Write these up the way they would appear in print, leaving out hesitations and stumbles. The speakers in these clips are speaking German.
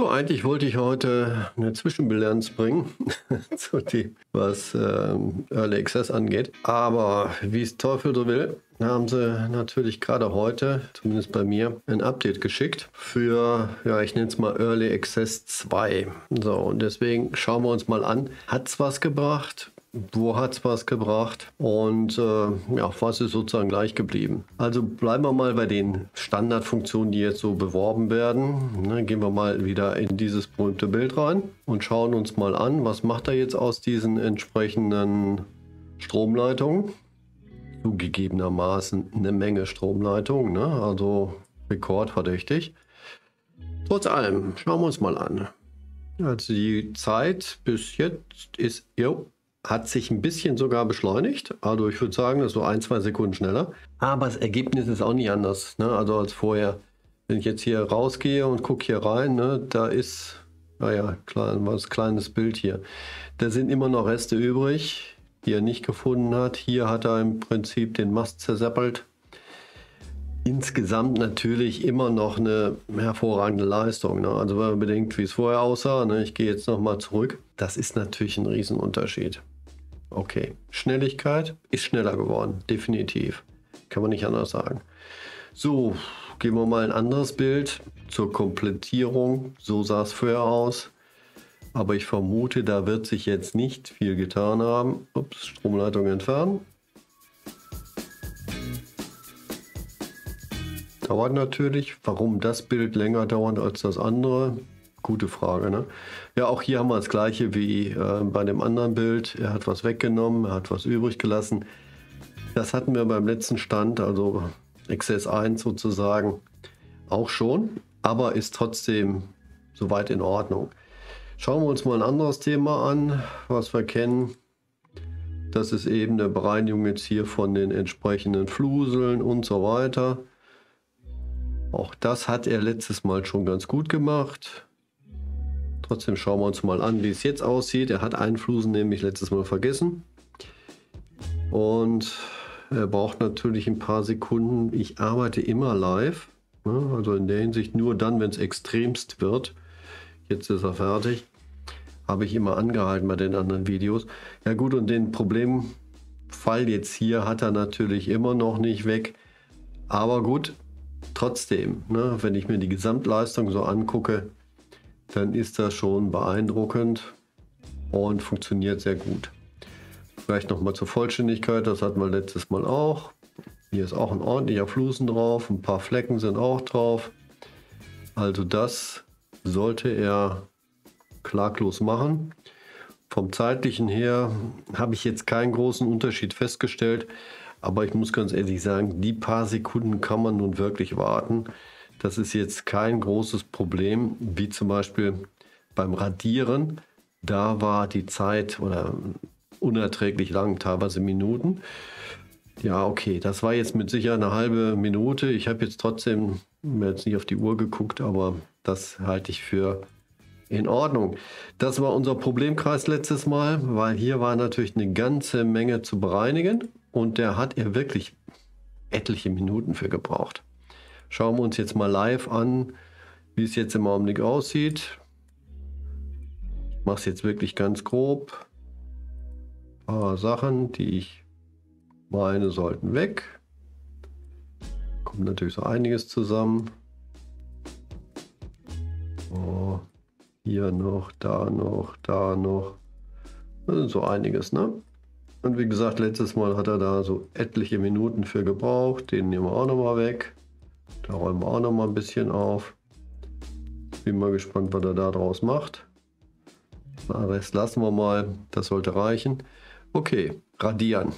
So, eigentlich wollte ich heute eine Zwischenbilanz bringen zu dem, was Early Access angeht. Aber wie es Teufel so will, haben sie natürlich gerade heute, zumindest bei mir, ein Update geschickt für, ja, ich nenne es mal Early Access 2. So, und deswegen schauen wir uns mal an, hat es was gebracht? Wo hat es was gebracht und ja, was ist sozusagen gleich geblieben? Also bleiben wir mal bei den Standardfunktionen, die jetzt so beworben werden. Ne, gehen wir mal wieder in dieses berühmte Bild rein und schauen uns mal an, was macht er jetzt aus diesen entsprechenden Stromleitungen. Zugegebenermaßen eine Menge Stromleitungen, ne? Also rekordverdächtig. Trotz allem, schauen wir uns mal an. Also die Zeit bis jetzt ist... Jo, hat sich ein bisschen sogar beschleunigt. Also ich würde sagen, das ist so 1-2 Sekunden schneller. Aber das Ergebnis ist auch nicht anders, ne? Also als vorher. Wenn ich jetzt hier rausgehe und gucke hier rein, ne? Da ist, naja, was kleines Bild hier. Da sind immer noch Reste übrig, die er nicht gefunden hat. Hier hat er im Prinzip den Mast zerseppelt. Insgesamt natürlich immer noch eine hervorragende Leistung, ne? Also wenn man bedenkt, wie es vorher aussah, ne? Ich gehe jetzt nochmal zurück. Das ist natürlich ein Riesenunterschied. Okay, Schnelligkeit ist schneller geworden, definitiv. Kann man nicht anders sagen. So, gehen wir mal ein anderes Bild zur Komplettierung. So sah es vorher aus. Aber ich vermute, da wird sich jetzt nicht viel getan haben. Ups, Stromleitung entfernen. Dauert natürlich. Warum das Bild länger dauert als das andere? Gute Frage, ne? Ja, auch hier haben wir das gleiche wie bei dem anderen Bild. Er hat was weggenommen, er hat was übrig gelassen. Das hatten wir beim letzten Stand, also XS1 sozusagen, auch schon, aber ist trotzdem soweit in Ordnung. Schauen wir uns mal ein anderes Thema an, was wir kennen. Das ist eben eine Bereinigung jetzt hier von den entsprechenden Fluseln und so weiter. Auch das hat er letztes Mal schon ganz gut gemacht. Trotzdem schauen wir uns mal an, wie es jetzt aussieht. Er hat einen Flusen nämlich letztes Mal vergessen. Und er braucht natürlich ein paar Sekunden. Ich arbeite immer live. Also in der Hinsicht nur dann, wenn es extremst wird. Jetzt ist er fertig. Habe ich immer angehalten bei den anderen Videos. Ja gut, und den Problemfall jetzt hier hat er natürlich immer noch nicht weg. Aber gut, trotzdem, ne, wenn ich mir die Gesamtleistung so angucke, dann ist das schon beeindruckend und funktioniert sehr gut. Vielleicht nochmal zur Vollständigkeit, das hatten wir letztes Mal auch. Hier ist auch ein ordentlicher Flusen drauf, ein paar Flecken sind auch drauf. Also das sollte er klaglos machen. Vom zeitlichen her habe ich jetzt keinen großen Unterschied festgestellt, aber ich muss ganz ehrlich sagen, die paar Sekunden kann man nun wirklich warten. Das ist jetzt kein großes Problem, wie zum Beispiel beim Radieren. Da war die Zeit oder unerträglich lang, teilweise Minuten. Ja, okay, das war jetzt mit Sicherheit eine halbe Minute. Ich habe jetzt trotzdem jetzt nicht auf die Uhr geguckt, aber das halte ich für in Ordnung. Das war unser Problemkreis letztes Mal, weil hier war natürlich eine ganze Menge zu bereinigen und da hat er wirklich etliche Minuten für gebraucht. Schauen wir uns jetzt mal live an, wie es jetzt im Augenblick aussieht. Ich mache es jetzt wirklich ganz grob. Ein paar Sachen, die ich meine, sollten weg. Kommt natürlich so einiges zusammen. So, hier noch, da noch, da noch. Das ist so einiges, ne? Und wie gesagt, letztes Mal hat er da so etliche Minuten für gebraucht. Den nehmen wir auch nochmal weg. Da räumen wir auch noch mal ein bisschen auf. Bin mal gespannt, was er da draus macht. Den Rest lassen wir mal. Das sollte reichen. Okay, radieren.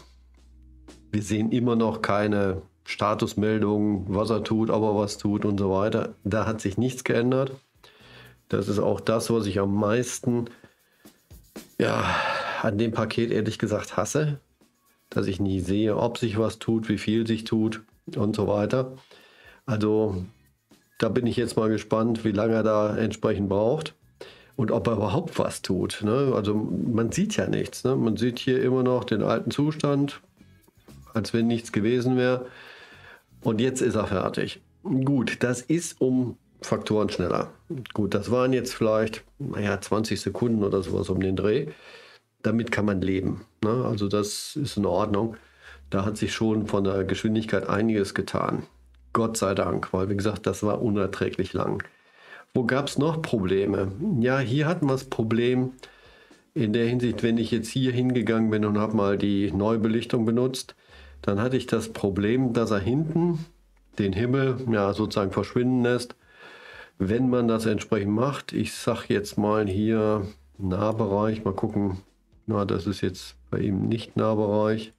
Wir sehen immer noch keine Statusmeldungen, was er tut, ob er was tut und so weiter. Da hat sich nichts geändert. Das ist auch das, was ich am meisten, ja, an dem Paket ehrlich gesagt hasse. Dass ich nie sehe, ob sich was tut, wie viel sich tut und so weiter. Also da bin ich jetzt mal gespannt, wie lange er da entsprechend braucht und ob er überhaupt was tut, ne? Also man sieht ja nichts, ne? Man sieht hier immer noch den alten Zustand, als wenn nichts gewesen wäre. Und jetzt ist er fertig. Gut, das ist um Faktoren schneller. Gut, das waren jetzt vielleicht, naja, 20 Sekunden oder sowas um den Dreh. Damit kann man leben, ne? Also das ist in Ordnung. Da hat sich schon von der Geschwindigkeit einiges getan. Gott sei Dank, weil wie gesagt, das war unerträglich lang. Wo gab es noch Probleme? Ja, hier hatten wir das Problem in der Hinsicht, wenn ich jetzt hier hingegangen bin und habe mal die Neubelichtung benutzt, dann hatte ich das Problem, dass er hinten den Himmel ja sozusagen verschwinden lässt. Wenn man das entsprechend macht, ich sag jetzt mal hier Nahbereich, mal gucken, na, das ist jetzt bei ihm nicht Nahbereich,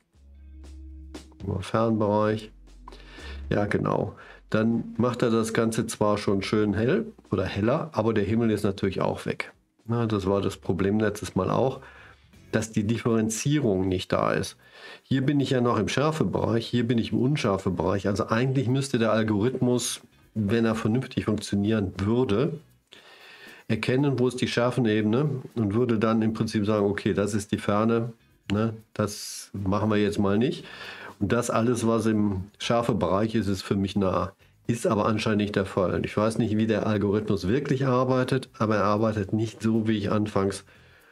aber Fernbereich. Ja, genau. Dann macht er das Ganze zwar schon schön hell oder heller, aber der Himmel ist natürlich auch weg. Na, das war das Problem letztes Mal auch, dass die Differenzierung nicht da ist. Hier bin ich ja noch im Schärfebereich, hier bin ich im Unschärfebereich. Also eigentlich müsste der Algorithmus, wenn er vernünftig funktionieren würde, erkennen, wo ist die Schärfenebene und würde dann im Prinzip sagen, okay, das ist die Ferne, ne, das machen wir jetzt mal nicht. Und das alles, was im scharfen Bereich ist, ist für mich nah. Ist aber anscheinend nicht der Fall. Ich weiß nicht, wie der Algorithmus wirklich arbeitet, aber er arbeitet nicht so, wie ich anfangs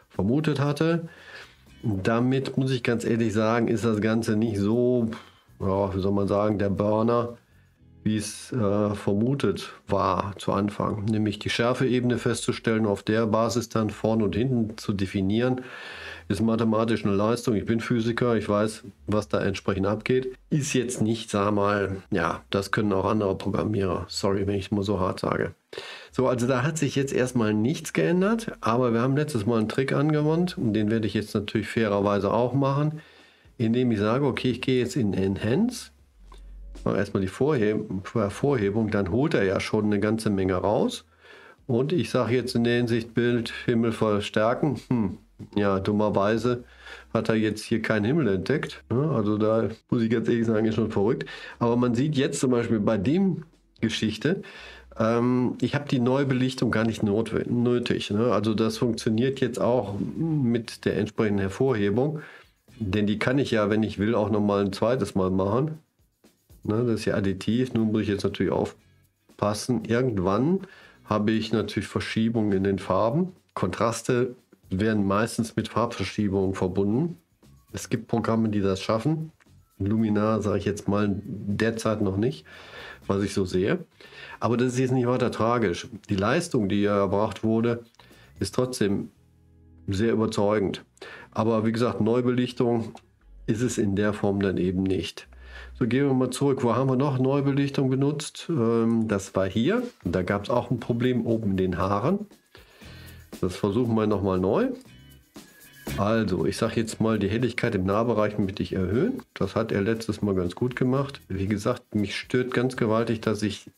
vermutet hatte. Damit muss ich ganz ehrlich sagen, ist das Ganze nicht so, ja, wie soll man sagen, der Burner, wie es vermutet war zu Anfang. Nämlich die Schärfeebene festzustellen, auf der Basis dann vorne und hinten zu definieren, ist mathematisch eine Leistung. Ich bin Physiker, ich weiß, was da entsprechend abgeht. Ist jetzt nicht, sag mal, ja, das können auch andere Programmierer. Sorry, wenn ich es mal so hart sage. So, also da hat sich jetzt erstmal nichts geändert, aber wir haben letztes Mal einen Trick angewandt und den werde ich jetzt natürlich fairerweise auch machen, indem ich sage, okay, ich gehe jetzt in Enhance, mache erstmal die Vorhebung, dann holt er ja schon eine ganze Menge raus. Und ich sage jetzt in der Hinsicht Bild, Himmel verstärken. Ja, dummerweise hat er jetzt hier keinen Himmel entdeckt. Also da muss ich ganz ehrlich sagen, ist schon verrückt. Aber man sieht jetzt zum Beispiel bei dem Geschichte, ich habe die Neubelichtung gar nicht nötig. Also das funktioniert jetzt auch mit der entsprechenden Hervorhebung. Denn die kann ich ja, wenn ich will, auch nochmal ein zweites Mal machen. Das ist ja additiv. Nun muss ich jetzt natürlich aufpassen. Irgendwann habe ich natürlich Verschiebungen in den Farben. Kontraste werden meistens mit Farbverschiebungen verbunden. Es gibt Programme, die das schaffen. Luminar sage ich jetzt mal derzeit noch nicht, was ich so sehe. Aber das ist jetzt nicht weiter tragisch. Die Leistung, die hier erbracht wurde, ist trotzdem sehr überzeugend. Aber wie gesagt, Neubelichtung ist es in der Form dann eben nicht. So, gehen wir mal zurück. Wo haben wir noch Neubelichtung benutzt? Das war hier. Da gab es auch ein Problem oben in den Haaren. Das versuchen wir nochmal neu. Also, ich sage jetzt mal, die Helligkeit im Nahbereich möchte ich erhöhen. Das hat er letztes Mal ganz gut gemacht. Wie gesagt, mich stört ganz gewaltig, dass ich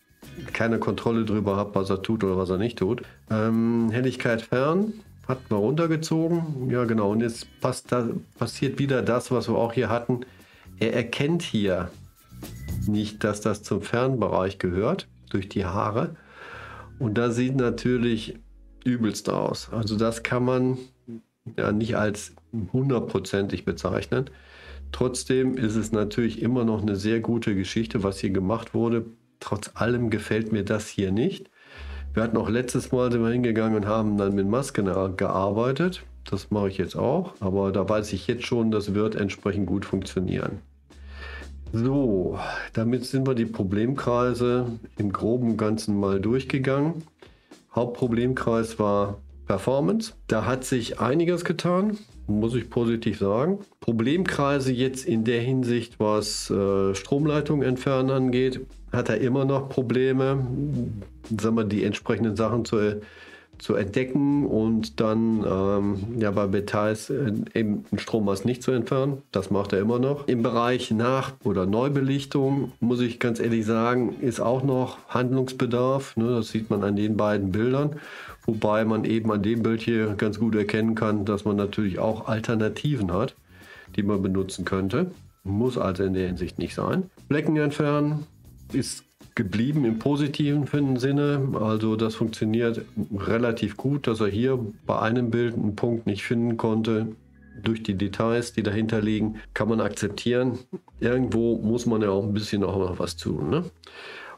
keine Kontrolle darüber habe, was er tut oder was er nicht tut. Helligkeit fern hatten wir runtergezogen. Ja, genau. Und jetzt passiert wieder das, was wir auch hier hatten. Er erkennt hier nicht, dass das zum Fernbereich gehört, durch die Haare. Und das sieht natürlich übelst aus. Also das kann man ja nicht als hundertprozentig bezeichnen. Trotzdem ist es natürlich immer noch eine sehr gute Geschichte, was hier gemacht wurde. Trotz allem gefällt mir das hier nicht. Wir hatten auch letztes Mal, sind wir hingegangen und haben dann mit Masken gearbeitet. Das mache ich jetzt auch, aber da weiß ich jetzt schon, das wird entsprechend gut funktionieren. So, damit sind wir die Problemkreise im Groben und Ganzen mal durchgegangen. Hauptproblemkreis war Performance. Da hat sich einiges getan, muss ich positiv sagen. Problemkreise jetzt in der Hinsicht, was Stromleitung entfernen angeht, hat er immer noch Probleme, sagen wir, die entsprechenden Sachen zu entdecken und dann ja, bei Details eben einen Strommaß nicht zu entfernen. Das macht er immer noch. Im Bereich Nach- oder Neubelichtung muss ich ganz ehrlich sagen, ist auch noch Handlungsbedarf. Ne? Das sieht man an den beiden Bildern. Wobei man eben an dem Bild hier ganz gut erkennen kann, dass man natürlich auch Alternativen hat, die man benutzen könnte. Muss also in der Hinsicht nicht sein. Flecken entfernen ist geblieben im positiven Sinne, also das funktioniert relativ gut, dass er hier bei einem Bild einen Punkt nicht finden konnte. Durch die Details, die dahinter liegen, kann man akzeptieren. Irgendwo muss man ja auch ein bisschen noch was tun, ne?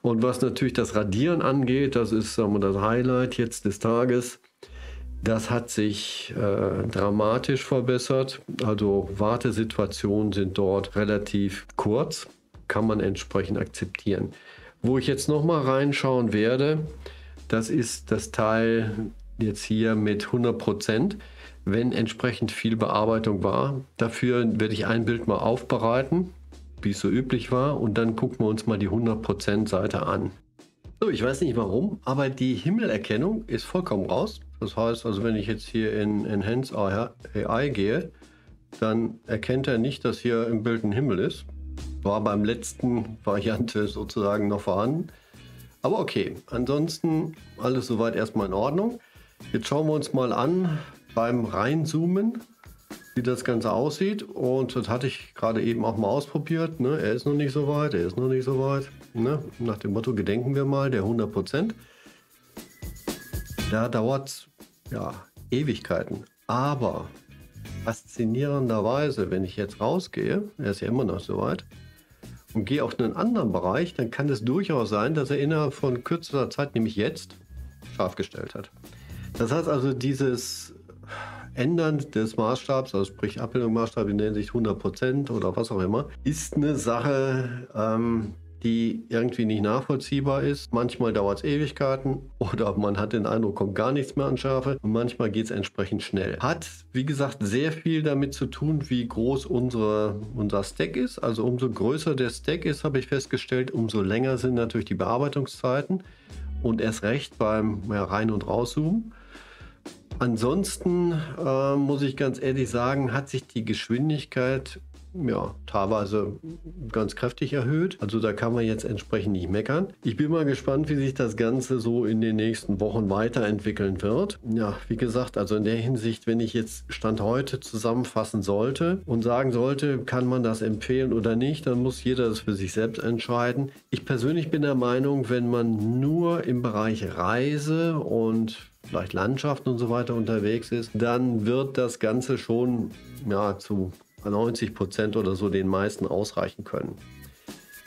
Und was natürlich das Radieren angeht, das ist, sagen wir, das Highlight jetzt des Tages. Das hat sich dramatisch verbessert. Also Wartesituationen sind dort relativ kurz, kann man entsprechend akzeptieren. Wo ich jetzt nochmal reinschauen werde, das ist das Teil jetzt hier mit 100%, wenn entsprechend viel Bearbeitung war. Dafür werde ich ein Bild mal aufbereiten, wie es so üblich war, und dann gucken wir uns mal die 100% Seite an. So, ich weiß nicht warum, aber die Himmelerkennung ist vollkommen raus. Das heißt, also wenn ich jetzt hier in Enhance AI gehe, dann erkennt er nicht, dass hier im Bild ein Himmel ist. War beim letzten Variante sozusagen noch vorhanden. Aber okay, ansonsten alles soweit erstmal in Ordnung. Jetzt schauen wir uns mal an beim Reinzoomen, wie das Ganze aussieht. Und das hatte ich gerade eben auch mal ausprobiert. Ne? Er ist noch nicht so weit, er ist noch nicht so weit. Ne? Nach dem Motto, gedenken wir mal der 100%. Da dauert es ja Ewigkeiten. Aber faszinierenderweise, wenn ich jetzt rausgehe, er ist ja immer noch so weit, und gehe auf einen anderen Bereich, dann kann es durchaus sein, dass er innerhalb von kürzester Zeit, nämlich jetzt, scharf gestellt hat. Das heißt also, dieses Ändern des Maßstabs, also sprich Abbildungsmaßstab in der Hinsicht 100% oder was auch immer, ist eine Sache, die irgendwie nicht nachvollziehbar ist. Manchmal dauert es Ewigkeiten oder man hat den Eindruck, kommt gar nichts mehr an Schärfe, und manchmal geht es entsprechend schnell. Hat, wie gesagt, sehr viel damit zu tun, wie groß unser Stack ist. Also umso größer der Stack ist, habe ich festgestellt, umso länger sind natürlich die Bearbeitungszeiten und erst recht beim Rein- und Rauszoomen. Ansonsten muss ich ganz ehrlich sagen, hat sich die Geschwindigkeit ja teilweise ganz kräftig erhöht. Also da kann man jetzt entsprechend nicht meckern. Ich bin mal gespannt, wie sich das Ganze so in den nächsten Wochen weiterentwickeln wird. Ja, wie gesagt, also in der Hinsicht, wenn ich jetzt Stand heute zusammenfassen sollte und sagen sollte, kann man das empfehlen oder nicht, dann muss jeder das für sich selbst entscheiden. Ich persönlich bin der Meinung, wenn man nur im Bereich Reise und vielleicht Landschaften und so weiter unterwegs ist, dann wird das Ganze schon ja zu 90% oder so den meisten ausreichen können.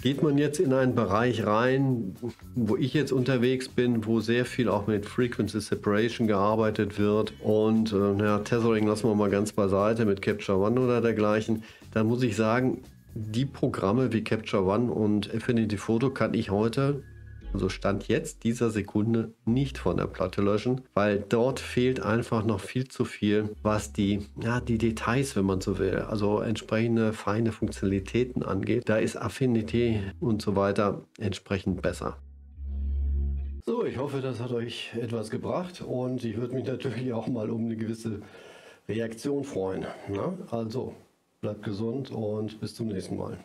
Geht man jetzt in einen Bereich rein, wo ich jetzt unterwegs bin, wo sehr viel auch mit Frequency Separation gearbeitet wird und ja, Tethering lassen wir mal ganz beiseite mit Capture One oder dergleichen, dann muss ich sagen, die Programme wie Capture One und Affinity Photo kann ich heute, also Stand jetzt dieser Sekunde, nicht von der Platte löschen, weil dort fehlt einfach noch viel zu viel, was die Details, wenn man so will, also entsprechende feine Funktionalitäten angeht. Da ist Affinity und so weiter entsprechend besser. So, ich hoffe, das hat euch etwas gebracht, und ich würde mich natürlich auch mal um eine gewisse Reaktion freuen. Ne? Also, bleibt gesund und bis zum nächsten Mal.